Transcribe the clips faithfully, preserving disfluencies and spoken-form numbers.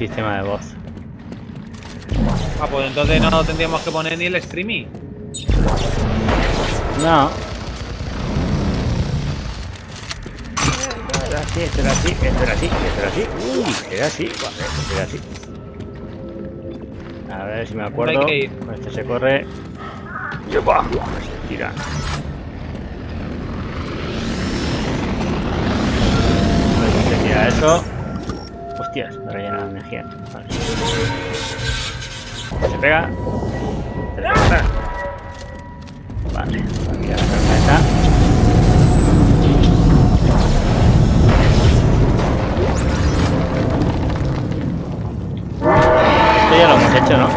el sistema de voz. Ah, pues entonces no tendríamos que poner ni el streaming. No. Era así, esto era así, esto era así, esto era así. Uy, era así, era así. A ver si me acuerdo. Este se corre. Y va, se tira. Se tira eso. Hostias, me rellena la energía. Vale. Se pega. Se pega. Vale, voy a mirar la carpeta. Esto ya lo hemos hecho, ¿no?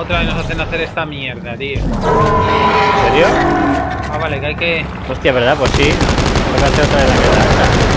Otra vez nos hacen hacer esta mierda, tío. ¿En serio? Ah, vale, que hay que... Hostia, ¿verdad? Pues sí. Voy a hacer otra vez la mierda esta.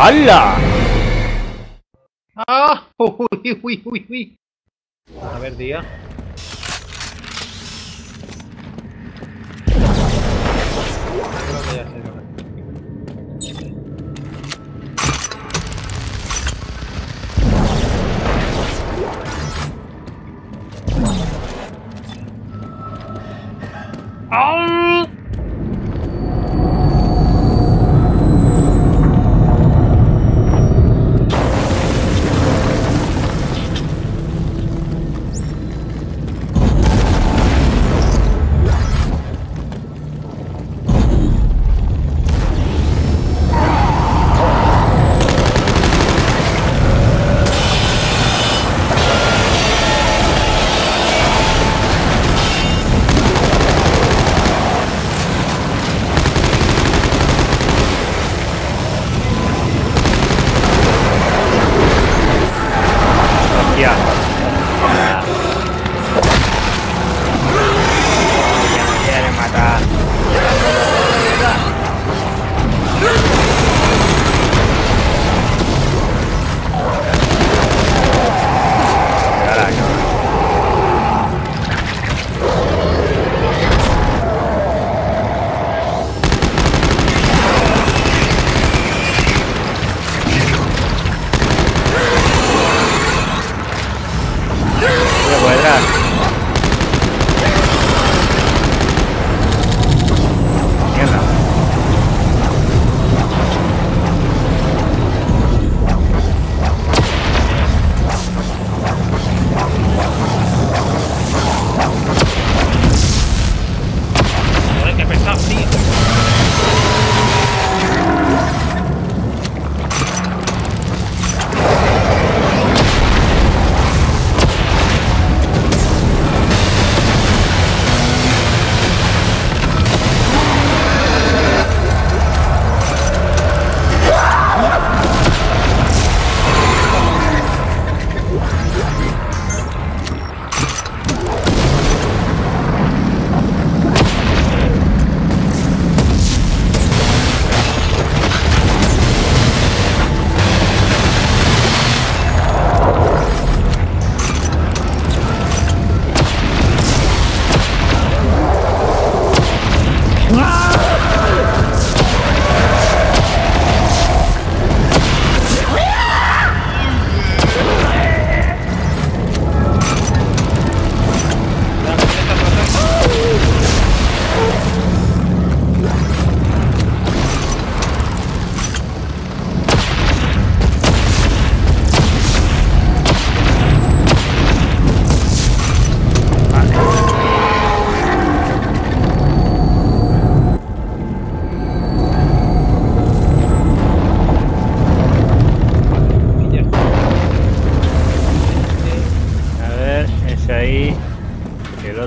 ¡Hala! ¡Ah! ¡Uy, uy, uy, uy! A ver, tío.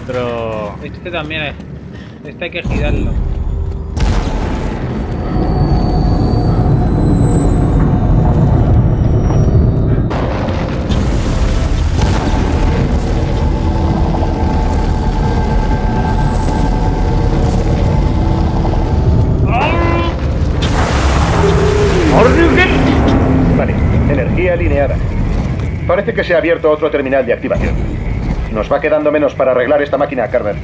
otro... Este también es... Este hay que girarlo. Parece que se ha abierto otro terminal de activación. Nos va quedando menos para arreglar esta máquina, Carver.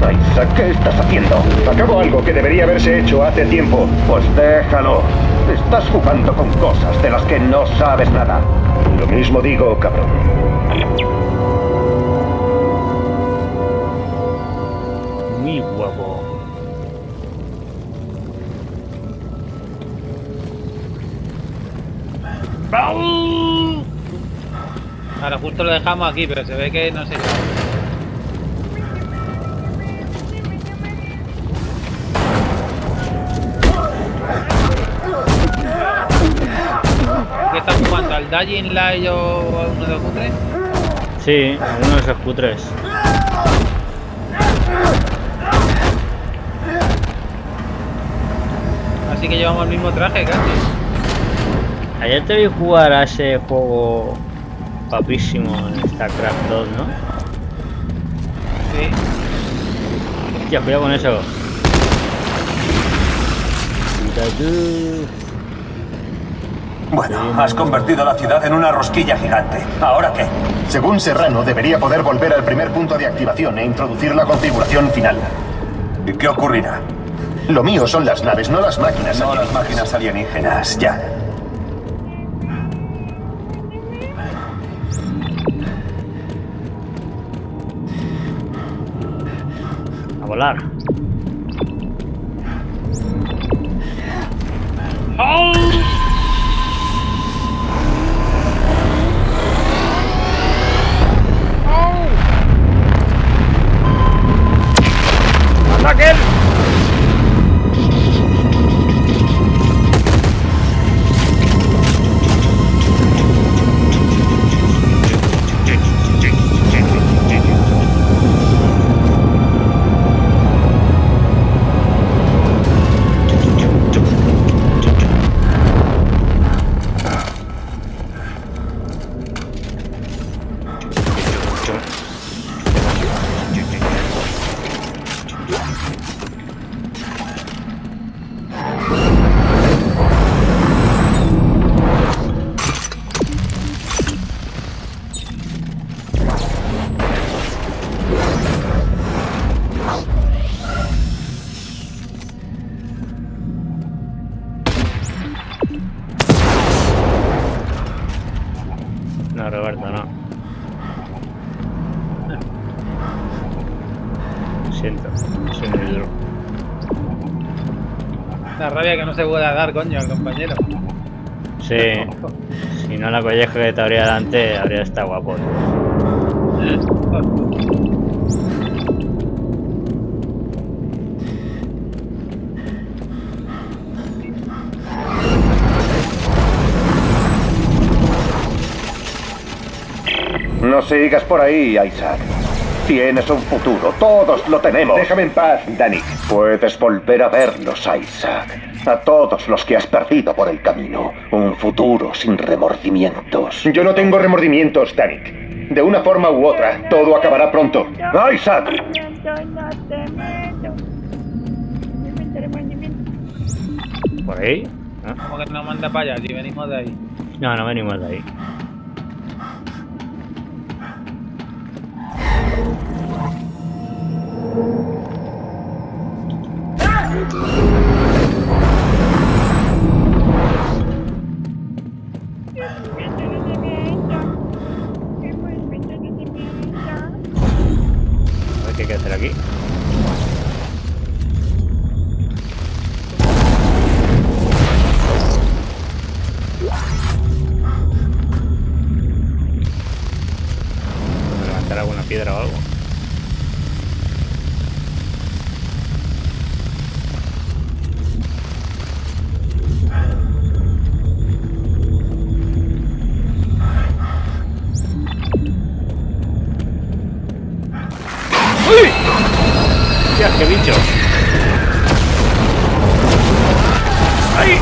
Isaac, ¿qué estás haciendo? Acabó algo que debería haberse hecho hace tiempo. Pues déjalo. Estás jugando con cosas de las que no sabes nada. Lo mismo digo, cabrón. Mi huevo. Ahora justo lo dejamos aquí, pero se ve que no sé qué. ¿Qué están jugando? ¿Al Dying Light o a uno de los Q tres? Sí, a uno de esos Q tres. Así que llevamos el mismo traje casi. Ayer te vi jugar a ese juego papísimo en StarCraft dos, ¿no? Sí. Hostia, cuidado con eso. Bueno, has convertido la ciudad en una rosquilla gigante. ¿Ahora qué? Según Serrano, debería poder volver al primer punto de activación e introducir la configuración final. ¿Y qué ocurrirá? Lo mío son las naves, no las máquinas no alienígenas. las máquinas alienígenas, ya. A volar. ¡Oh! ¡Oh! ¡Ataquen! Que no se pueda dar, coño, al compañero. Sí, si no la colleja que te habría delante, habría estado guapo. No sigas por ahí, Isaac. Tienes un futuro, todos lo tenemos. Déjame en paz, Danik. Puedes volver a verlos, Isaac. A todos los que has perdido por el camino. Un futuro sin remordimientos. Yo no tengo remordimientos, Danik. De una forma u otra, todo acabará pronto. ¡Isaac! ¿Por ahí? ¿Eh? ¿Cómo que nos manda para allá? Si venimos de ahí. No, no venimos de ahí. ¡Hostias, qué bichos! ¡Ay!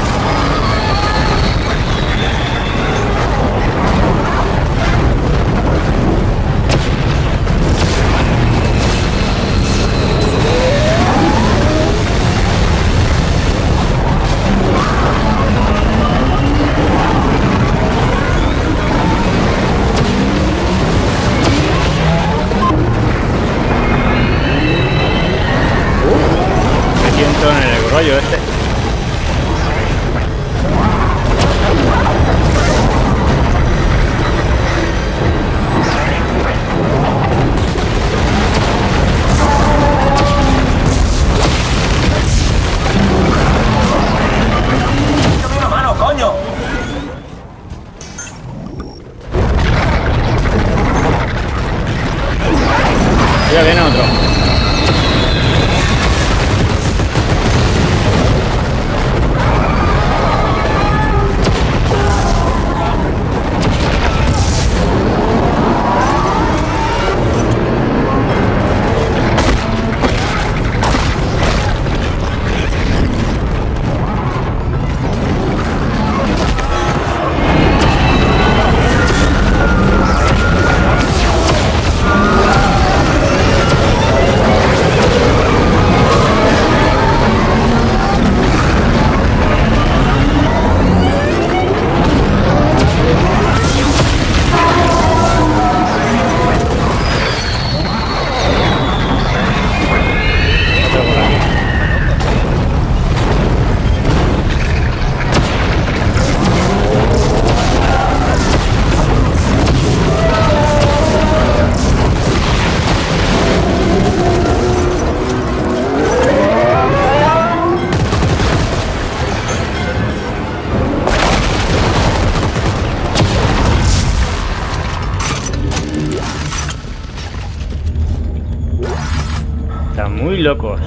Muy locos.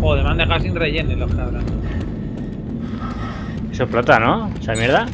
Joder, me han dejado sin relleno los cabrones. Eso explota, ¿no? Esa mierda.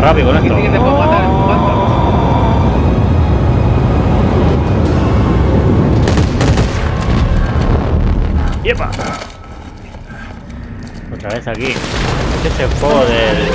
Rápido con esto. ¡Yepa! Otra vez aquí. Este es el juego del...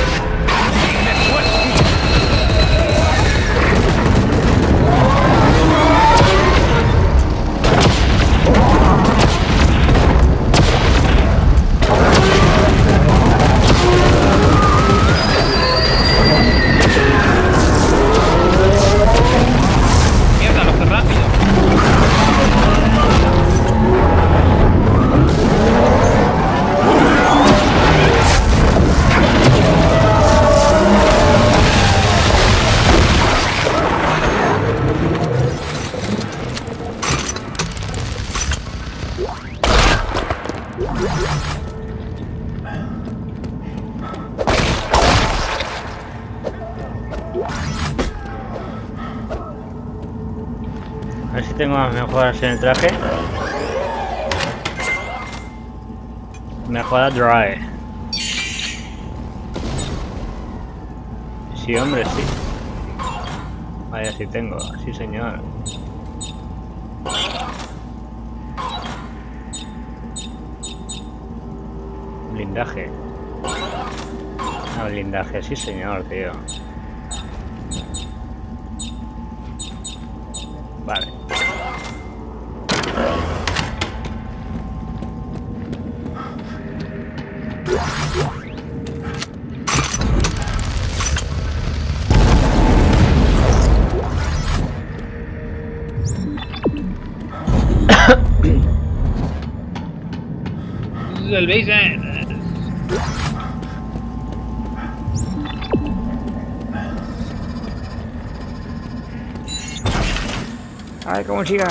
A ver si tengo más mejoras en el traje. Mejora dry. Sí, hombre, sí. Vaya, sí tengo, sí señor. Blindaje. Ah, blindaje, sí señor, tío. Vale. This is el basement. A ver cómo llega.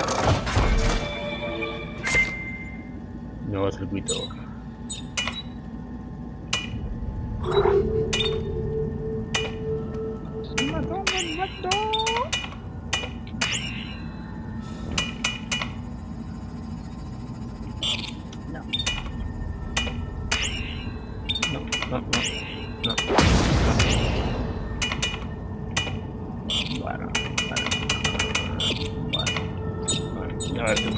Nuevo circuito. Me mató, me mató. No. No, no, no, no. Bueno, bueno. No, no, no, no, no,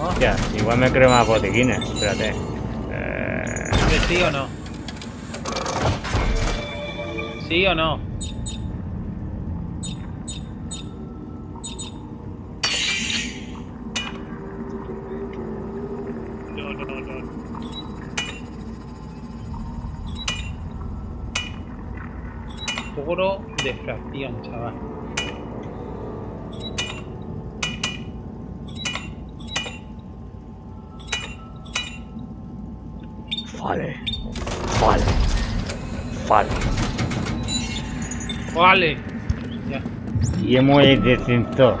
hostia, igual me creo más botiquines, espérate. Eh... ¿Sí o no? ¿Sí o no? No, no, no, no. Oro de fracción, chaval. Vale, vale, vale. Vale. Ya. Y hemos descendido.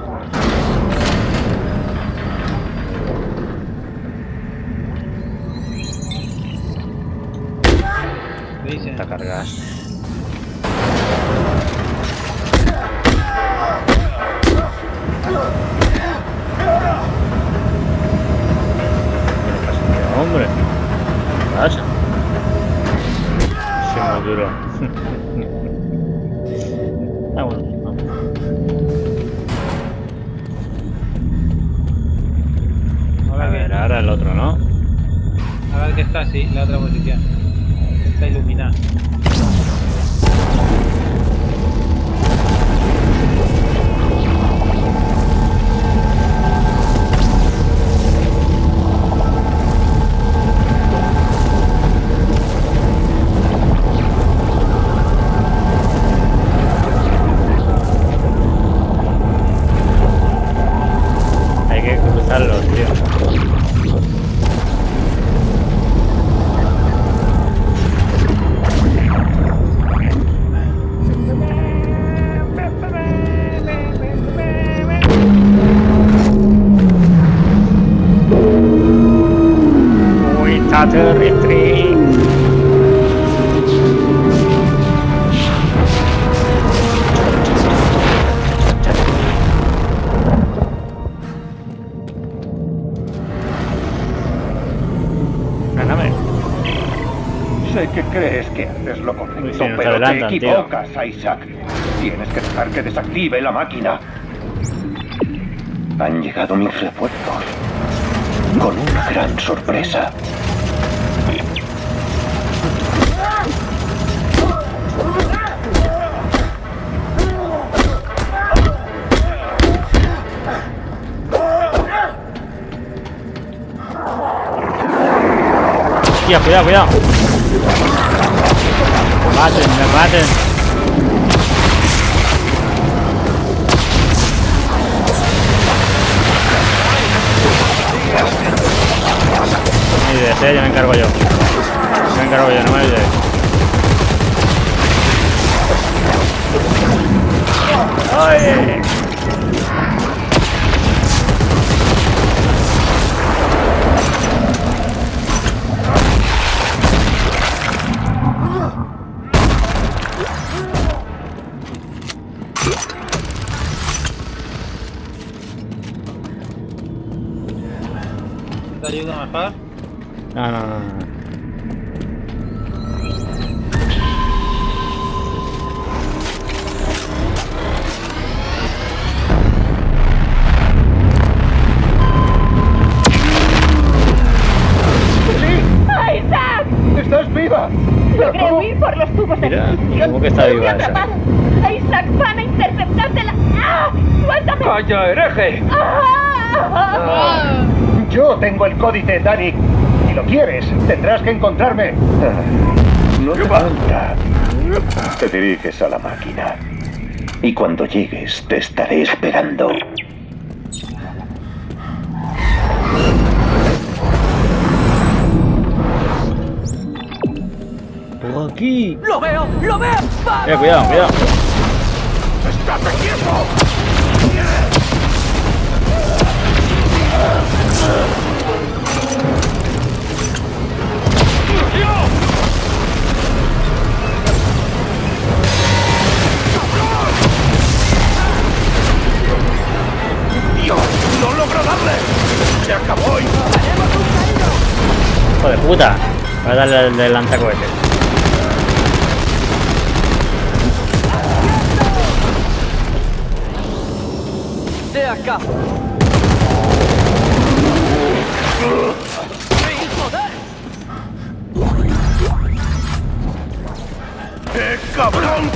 Está cargado. Hombre. Ese maduro. Ah, bueno, no. A ver, ahora el otro, ¿no? A ver que está, sí, la otra posición. Está iluminada. Te equivocas, tío. Isaac. Tienes que dejar que desactive la máquina. Han llegado mis refuerzos. Con una gran sorpresa. Hostia, cuidado, cuidado. Me maten, me maten. No me olvides, eh, ya me encargo yo. Ya me encargo yo, no me olvides. ¡Ay! ¿Te ayuda a bajar? No, no, no, no. viva! Logré huir por los tubos de la como que está viva esa. Isaac, van a interceptártela. ¡Ah! ¡Suéltame! ¡Calla, hereje! ¡Ah! Yo tengo el códice, Danik. Si lo quieres, tendrás que encontrarme. No te falta. Te diriges a la máquina. Y cuando llegues, te estaré esperando. Por aquí. ¡Lo veo! ¡Lo veo! ¡Vamos! Eh, cuidado, cuidado. ¡Estate quieto! ¡Dios! ¡No logro darle! ¡Se acabó! Y... ¡hijo de puta! Voy a darle el lanzacohetes. ¡De acá! ¡Eh, cabrón!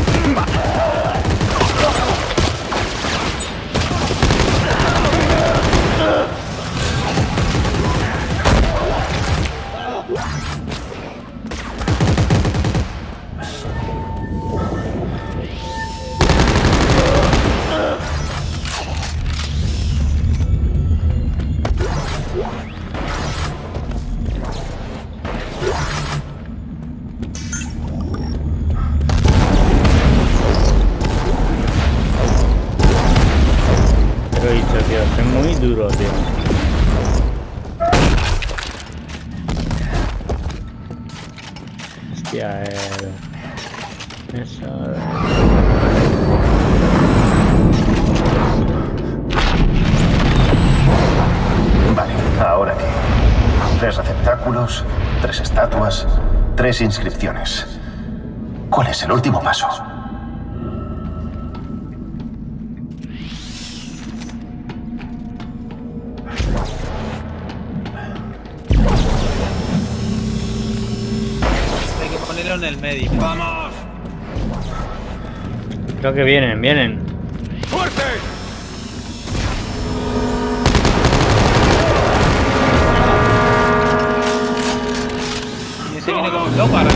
Tres inscripciones. ¿Cuál es el último paso? Hay que ponerlo en el medio. ¡Vamos! Creo que vienen, vienen. ¡Fuerte! No para.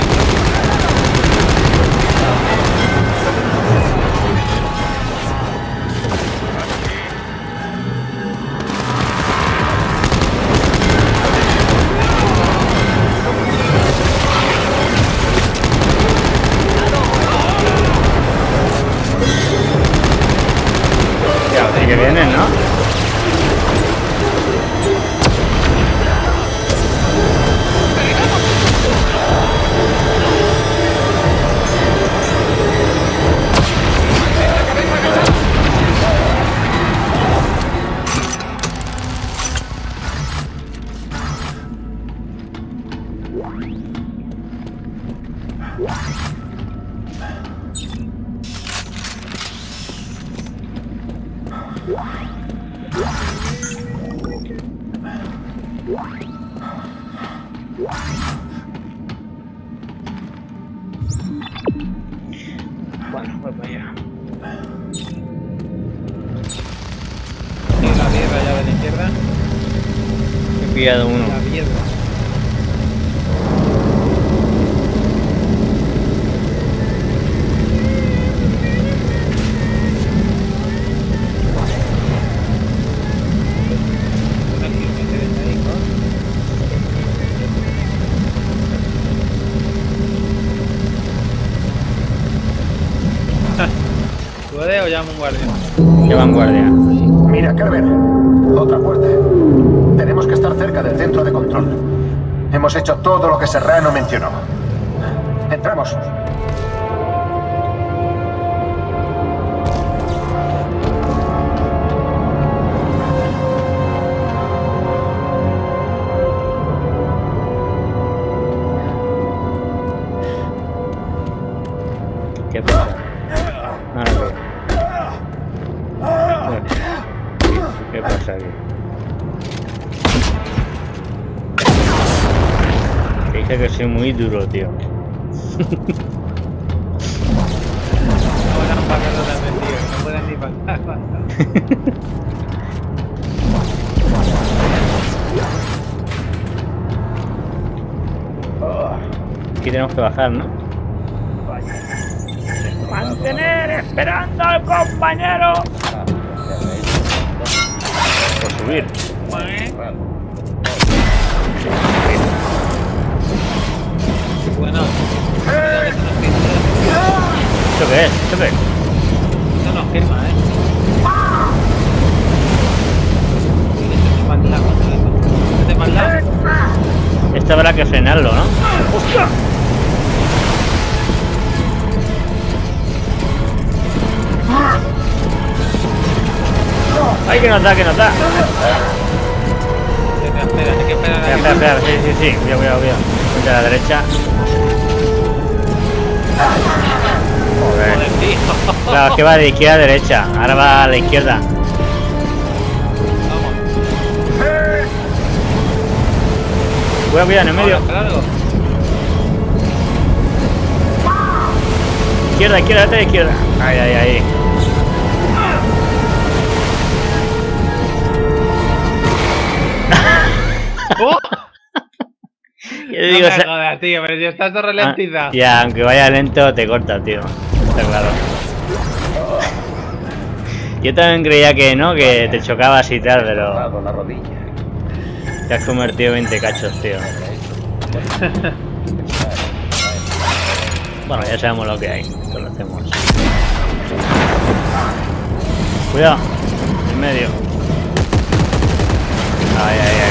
Llevan guardia. Mira, Carver, otra puerta. Tenemos que estar cerca del centro de control. Hemos hecho todo lo que Serrano mencionó. Entramos. Muy duro, tío. No pueden ni pagar. Aquí tenemos que bajar, ¿no? ¡Mantener esperando al compañero! Por subir. Bueno. ¿Esto qué es? ¿Esto qué es? Esto nos quema, ¿eh? Este es más largo. Este habrá que frenarlo, ¿no? ¡Hostia! ¡Ay, que nos da, que nos da! Espera, espera, hay que esperar. Espera, espera, espera, sí, sí, sí, cuidado, cuidado, cuidado. Vente a la derecha. Joder. Claro, es que va de izquierda a derecha. Ahora va a la izquierda. Vamos. Cuidado, cuidado, en el medio. Izquierda, izquierda, date de izquierda. Ahí, ahí, ahí. ¡Oh! Yo no digo, me jodas, tío, pero si estás todo ralentizado. Ya, aunque vaya lento te corta, tío. Está claro. Yo también creía que no, que te chocabas y tal, pero... Con la rodilla. Te has convertido en veinte cachos, tío. Bueno, ya sabemos lo que hay. Esto lo hacemos. Cuidado. En medio. Ay, ay, ay.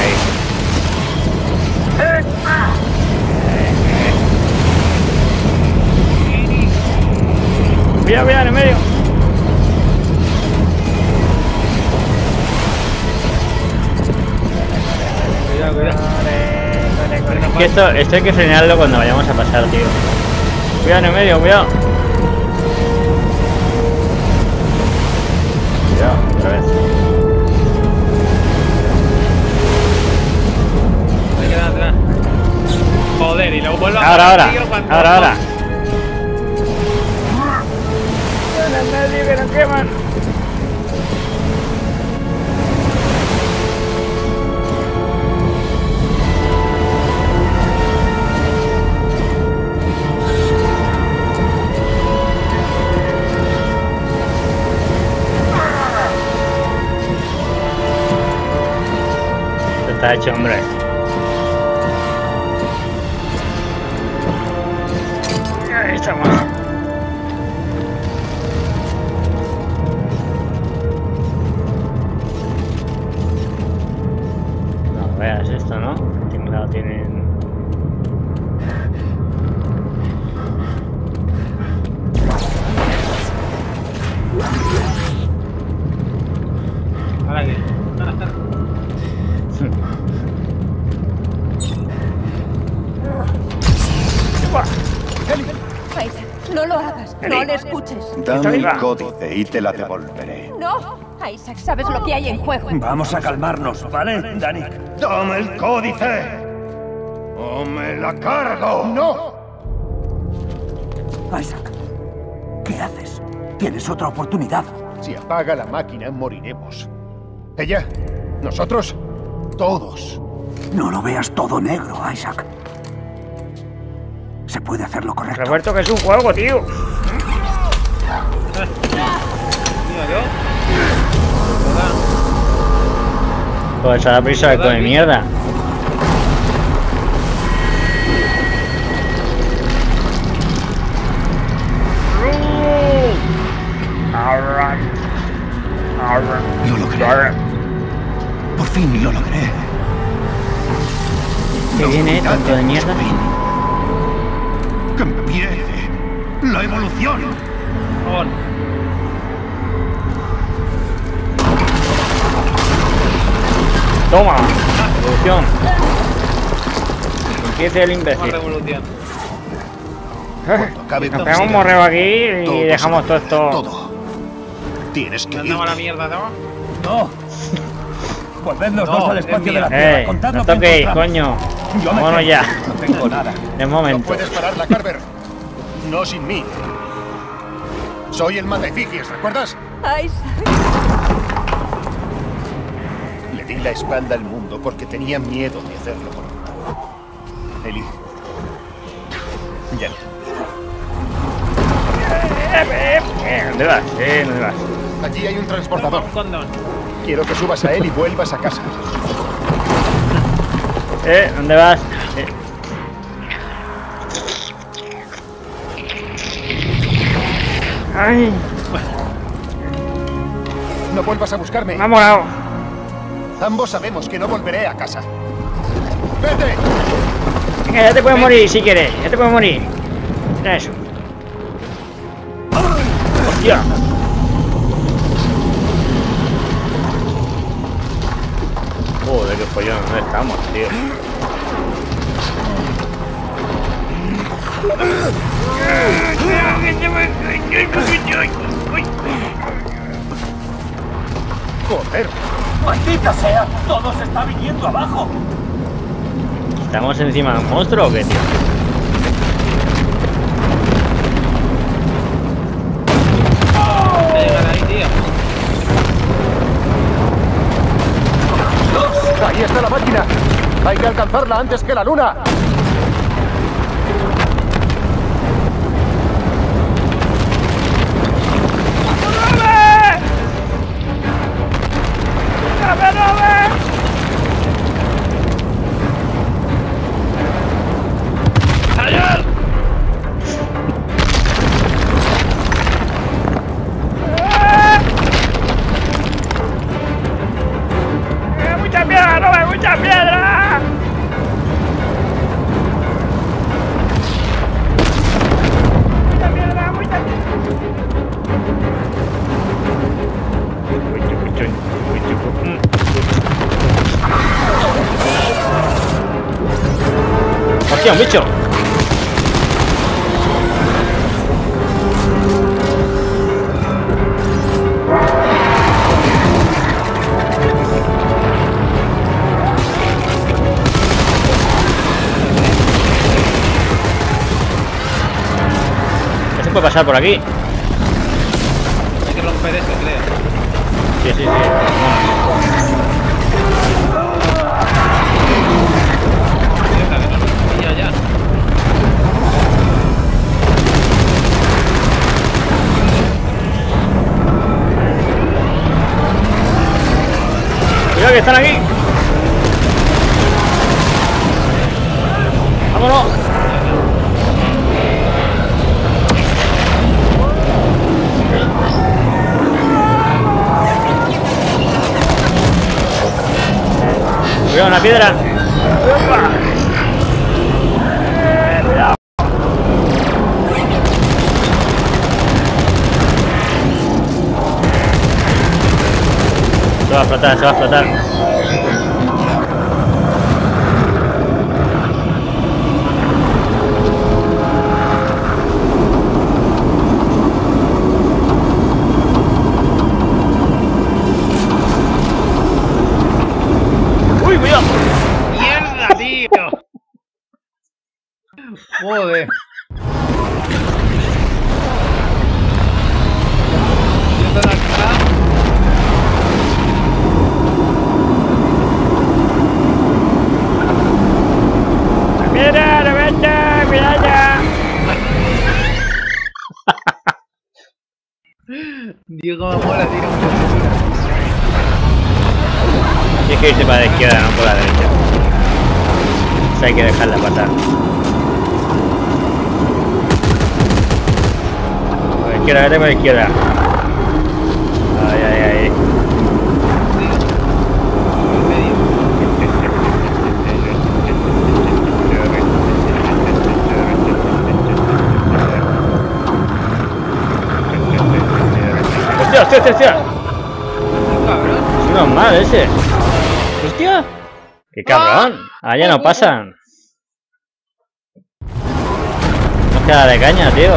Cuidado, cuidado, en el medio. Cuidado, cuidado. Es que esto, esto hay que frenarlo cuando vayamos a pasar, tío. Cuidado, en el medio, cuidado. Cuidado, otra vez. Me queda atrás. Joder, y lo vuelvo a ahora, ahora, ahora, ahora. Que nos queman. Esto está hecho, hombre. Ahí estamos. Dame el códice y te la devolveré. No, Isaac, sabes lo que hay en juego. Vamos a calmarnos, ¿vale, Danik? ¡Dame el códice! ¡O me la cargo! ¡No! Isaac, ¿qué haces? Tienes otra oportunidad. Si apaga la máquina, moriremos. Ella, nosotros, todos. No lo veas todo negro, Isaac. Se puede hacer lo correcto. Roberto, que es un juego, tío. Pues a la prisa de come mierda. Lo logré. Por fin lo logré. ¿Qué viene tanto de mierda? Que empiece la evolución. On. Toma, revolución. Empieza el imbécil. Toma, revolución. ¿Eh? Nos pegamos un morreo aquí y todo dejamos todo esto. Todo. Tienes que. ¿No andamos a la mierda, no? No. Volvednos no, dos al espacio de la Tierra. Contadlo. No toquéis, coño. Bueno, ya. No tengo nada. De momento. No puedes pararla, Carver. No sin mí. Soy el maleficies, ¿recuerdas? Isaac. Le di la espalda al mundo porque tenía miedo de hacerlo conmigo. Elige. Ya. ¿Dónde vas? Eh, ¿dónde vas? Allí hay un transportador. Quiero que subas a él y vuelvas a casa. Eh, ¿dónde vas? Eh. Ay. No vuelvas a buscarme. Vamos. Ambos sabemos que no volveré a casa. ¡Vete! Venga, ya te puedes morir si quieres. Ya te puedes morir. Mira eso. ¡Hostia! Joder, qué follón, ¿dónde estamos, tío? ¡Joder! ¡Maldita sea! ¡Todo se está viniendo abajo! ¿Estamos encima de un monstruo o qué, tío? Ahí está la máquina. Hay que alcanzarla antes que la luna. ¡Hostia, un bicho! ¿Qué se puede pasar por aquí? Hay que romper eso, creo. Sí, sí, sí. Bueno. Que están aquí. Vámonos. Cuidado, una piedra. Se va a explotar, se va a explotar. ¡Uy, cuidado! ¡Mierda, tío! ¡Joder! Diego me mola, tío. Tienes que irse para la izquierda, no por la derecha. O sea, hay que dejarla pasar. Por la izquierda, vete por la izquierda. Ay, ay, ay. ¡Hostia, hostia, hostia! ¡Es normal ese! ¡Hostia! ¡Qué cabrón! Allá no pasan. No queda de caña, tío.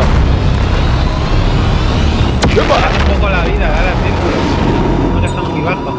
Un poco la vida, ahora el círculo. No te estamos muy bajo.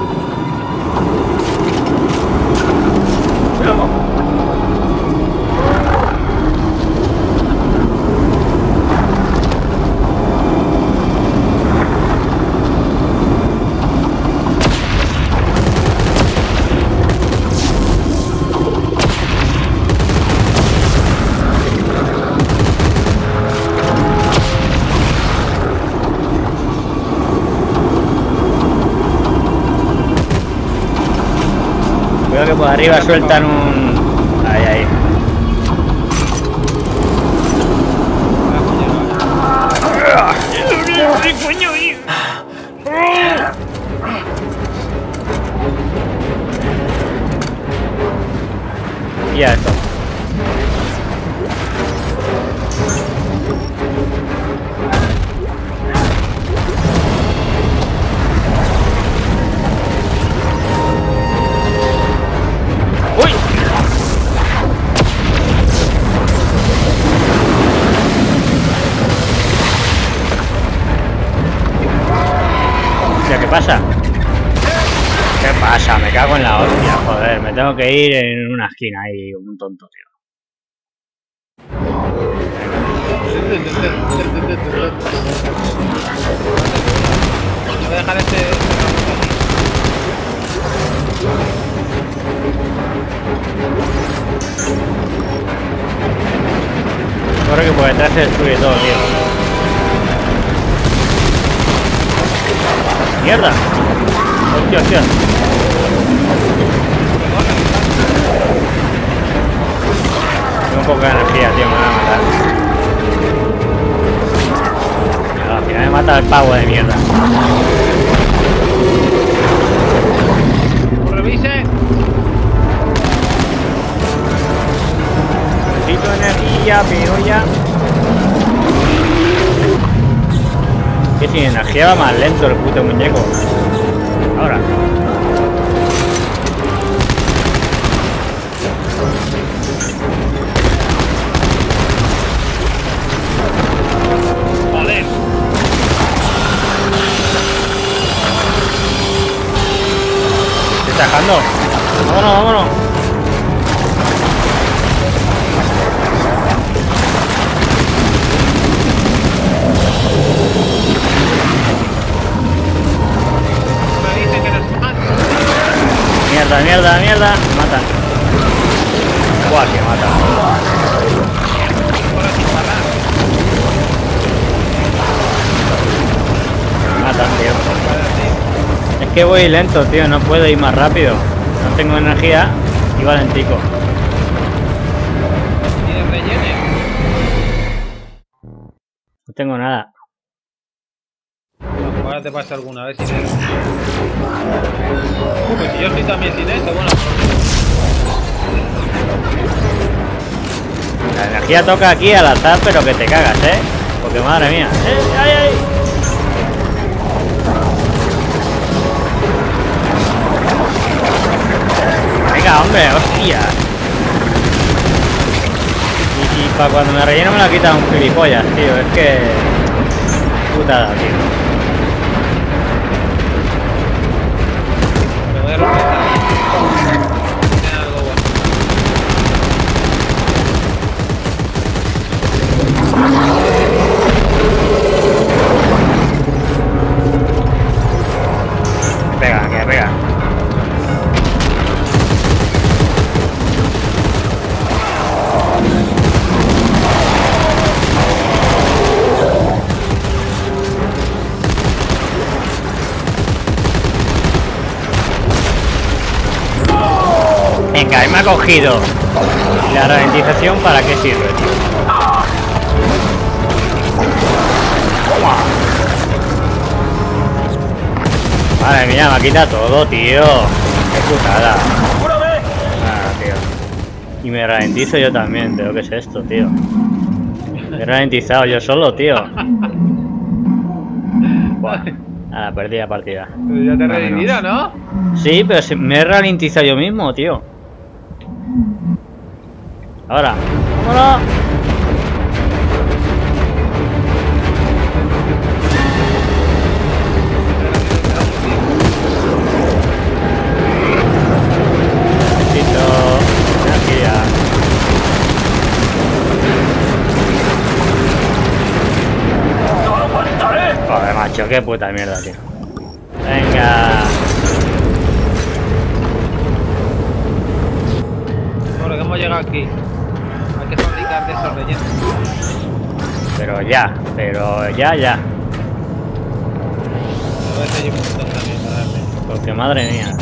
pues arriba sueltan un... Ahí, ahí. Y a esto. Cago en la hostia, joder, me tengo que ir en una esquina ahí, un tonto, tío. Corre que por detrás se destruye todo, tío. ¡Mierda! ¡Hostia, hostia! Tengo poca energía, tío, me van a matar. Pero al final me mata el pavo de mierda. ¡Revise! Necesito energía, pero ya. Que sin energía va más lento el puto muñeco. Ahora. Tajando. Vámonos, vámonos. Me dice que nos matan. Mierda, mierda, mierda. Matan. Guau, que matan. Matan, tío. Es que voy lento, tío, no puedo ir más rápido. No tengo energía y valentico. ¿Tienes relleno? No tengo nada. Bueno, ahora te pasa alguna vez sin eso. Uh, pues si yo estoy también sin eso, bueno. La energía toca aquí al azar, pero que te cagas, ¿eh? Porque madre mía. ¡Eh, ay, ay! Venga, hombre, hostia. Y, y para cuando me relleno me la quita un gilipollas, tío. Es que... putada, tío. Que pega, que pega. Venga, y me ha cogido. ¿La ralentización para qué sirve, tío? Madre mía, me ha quitado todo, tío. Qué putada. Ah, tío. Y me ralentizo yo también, tío. ¿Qué es esto, tío? Me he ralentizado yo solo, tío. Buah. Nada, perdí la partida. Pero ya te he ralentizado, ¿no? Sí, pero me he ralentizado yo mismo, tío. Ahora, ¡vámonos! Listo, energía. ¡No lo aguantaré! Joder, macho, qué puta mierda, tío. Venga. Bueno, que hemos llegado aquí. Pero ya, pero ya, ya. Porque madre mía.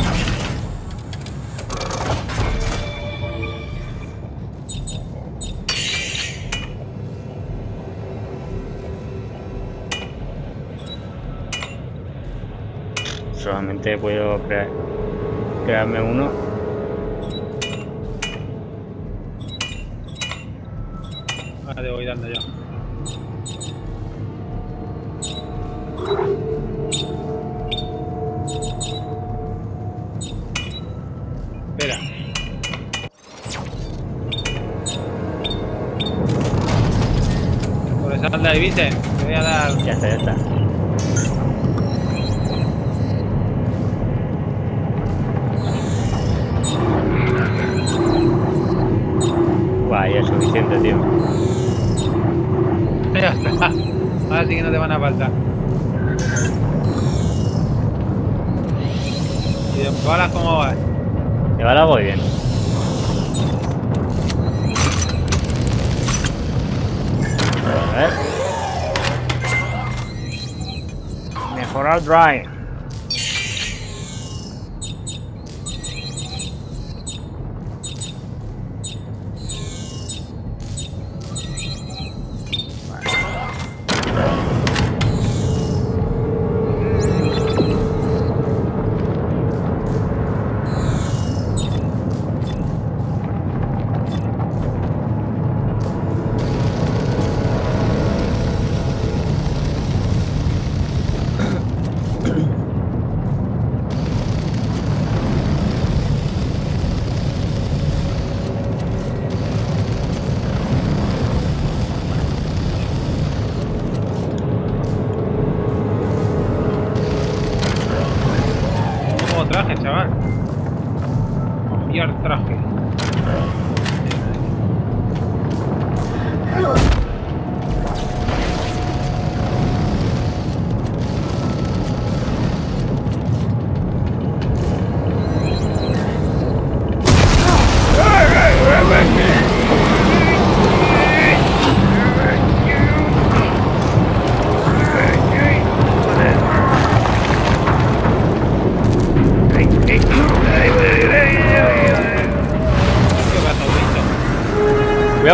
solamente puedo crear, crearme uno. Ahora te voy dando yo. Espera. Por esa alda de Vice, te voy a dar. Ya está, ya está. Vaya, es suficiente, tío. Ya está. Ahora sí que no te van a faltar. ¿Y de balas cómo vas? De balas voy bien. A ver. Mejorar drive.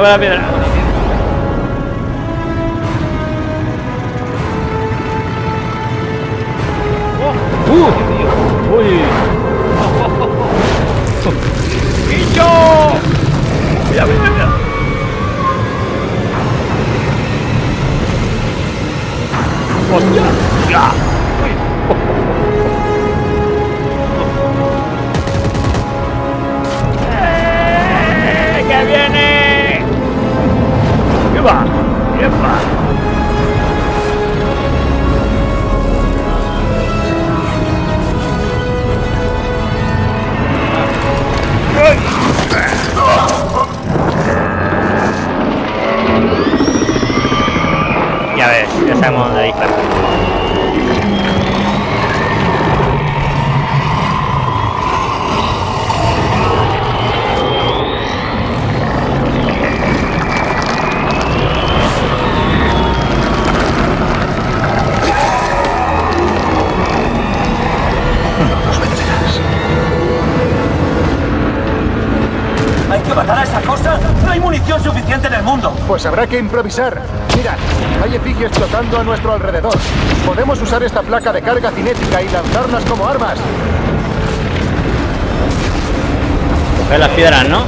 La piedra. Oh, uh, uy. Y yo. Mira, mira, mira. Hostia. Ya. Eh, que viene. ¡Epa! ¡Epa! Ya ves, ya sabemos dónde disparar. Pues habrá que improvisar. Mirad, hay efigies flotando a nuestro alrededor. Podemos usar esta placa de carga cinética y lanzarlas como armas. Coger las piedras, ¿no?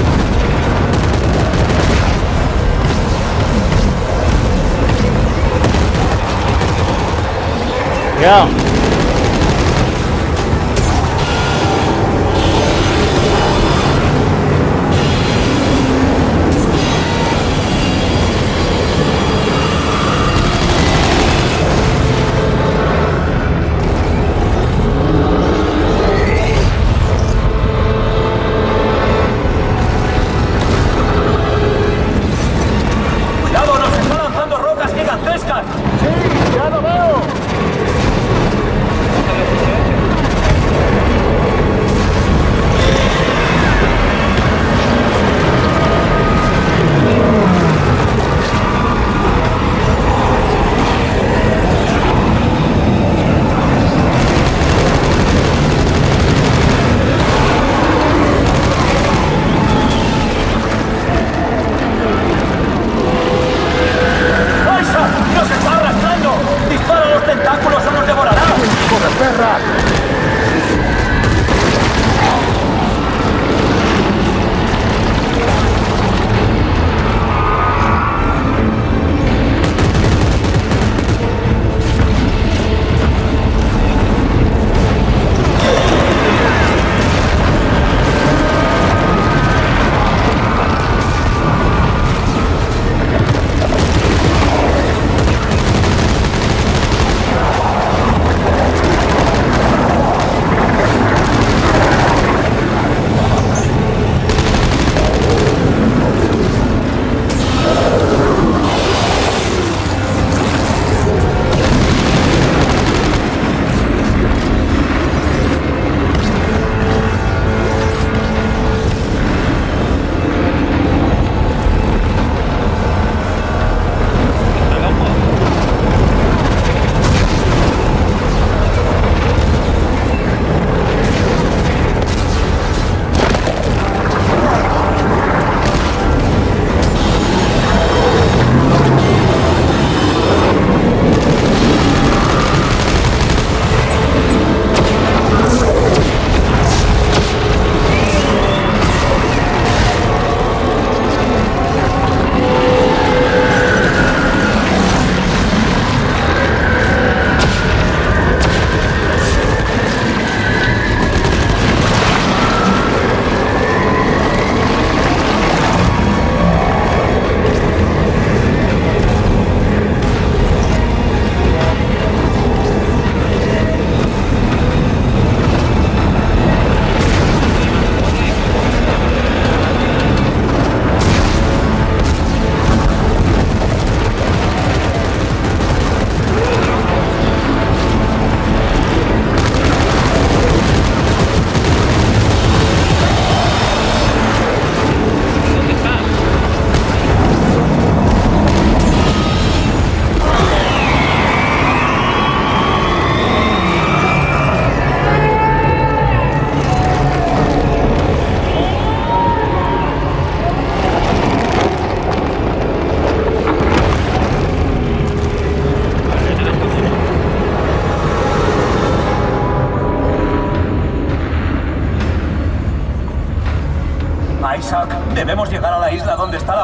Cuidado. ¡Sí! ¡Ya lo veo!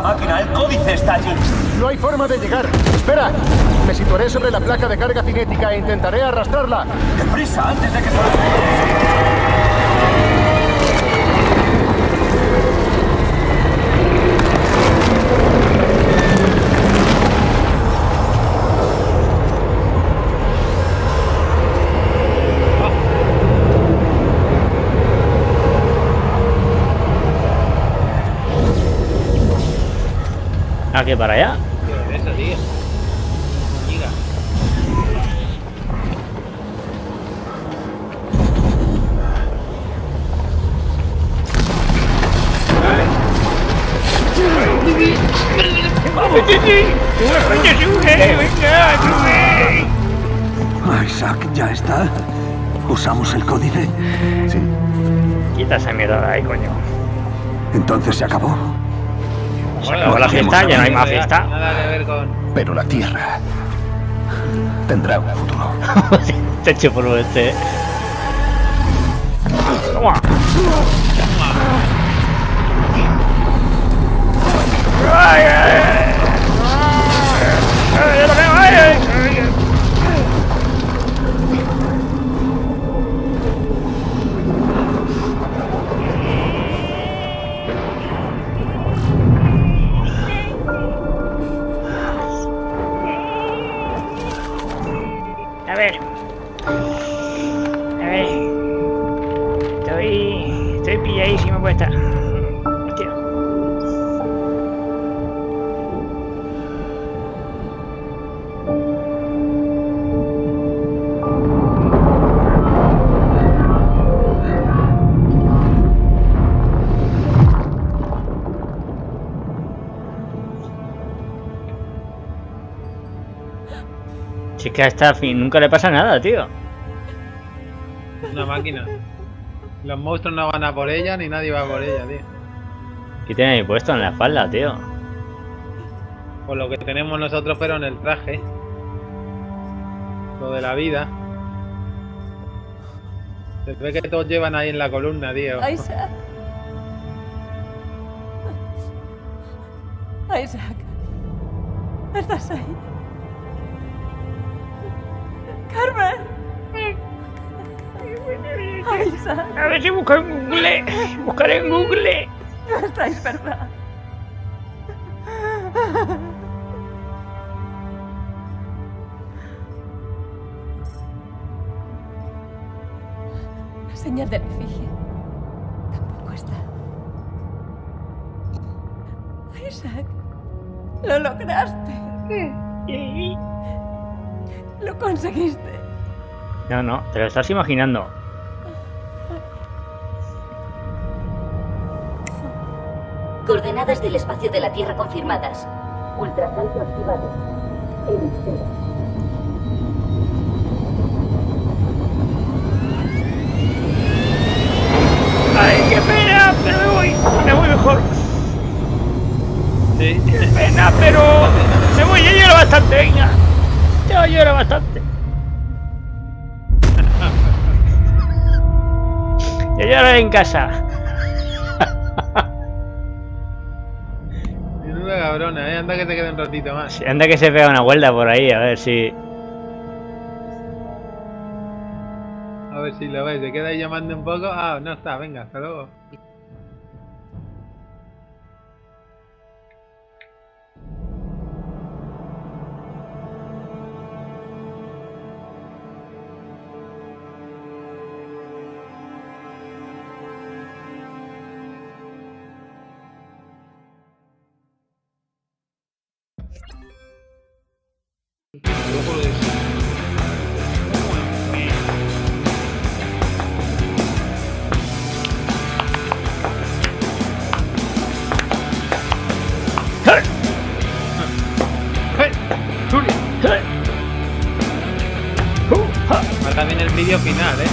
la máquina, el códice está allí. No hay forma de llegar. Espera, me situaré sobre la placa de carga cinética e intentaré arrastrarla. ¡Deprisa, antes de que salga! ¿A qué para allá? ¿Qué es eso, tío? Mira. ¡Vamos! Isaac, ¿ya está? ¿Usamos el códice? Sí. Quita esa mierda de ahí, coño. ¿Entonces se acabó? Se acabó bueno, la fiesta, ya no hay más fiesta. Nada que ver con... Pero la Tierra tendrá un futuro. Te echo por este. Toma. ¡Ay, ay! ¡Ay, yo lo veo! ¡Ay, ay! A ver, a ver, estoy, estoy pilladísimo por estar. Hostia. Que hasta fin nunca le pasa nada, tío. Una máquina. Los monstruos no van a por ella ni nadie va a por ella, tío. ¿Qué tiene ahí puesto en la espalda, tío? Por lo que tenemos nosotros, pero en el traje. Lo de la vida. Se ve que todos llevan ahí en la columna, tío. Isaac. Isaac. ¿Estás ahí? Carver. A ver si busco en Google. Buscaré en Google. No estáis, ¿verdad? La señal de la efigie tampoco está. Isaac, lo lograste. ¿Sí? Lo conseguiste. No, no, te lo estás imaginando. Coordenadas del espacio de la Tierra confirmadas. Ultrasalto activado. Elixir. ¡Ay, qué pena! Pero me voy, me voy mejor. Sí. ¡Qué pena! Pero me voy, yo llego bastante, venga. Yo lloro bastante. Yo lloro en casa. Menuda cabrona, eh. Anda que te quede un ratito más. Sí, anda que se pega una vuelta por ahí, a ver si. A ver si lo veis. Se queda ahí llamando un poco. Ah, no está. Venga, hasta luego. Marca bien el vídeo final, eh.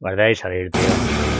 Guardar y salir, tío.